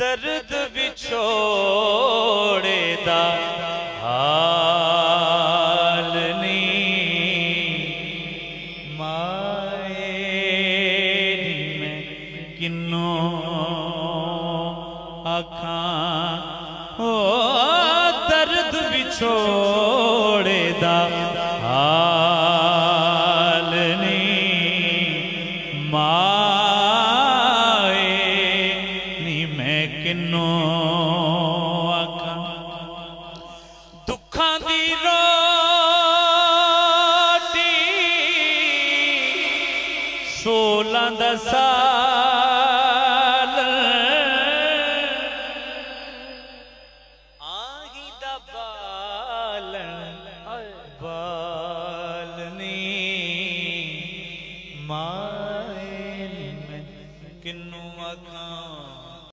दर्द विछोड़े दा हाल नी माए नी मैं किन्नू आखां हो दर्द विछोड़े दा हाल नी माए नी मैं किन्नू आखां दुखां दी रोटी सोलां दा साल आही दा बाल नी माए नी मैं किन्नू आखां।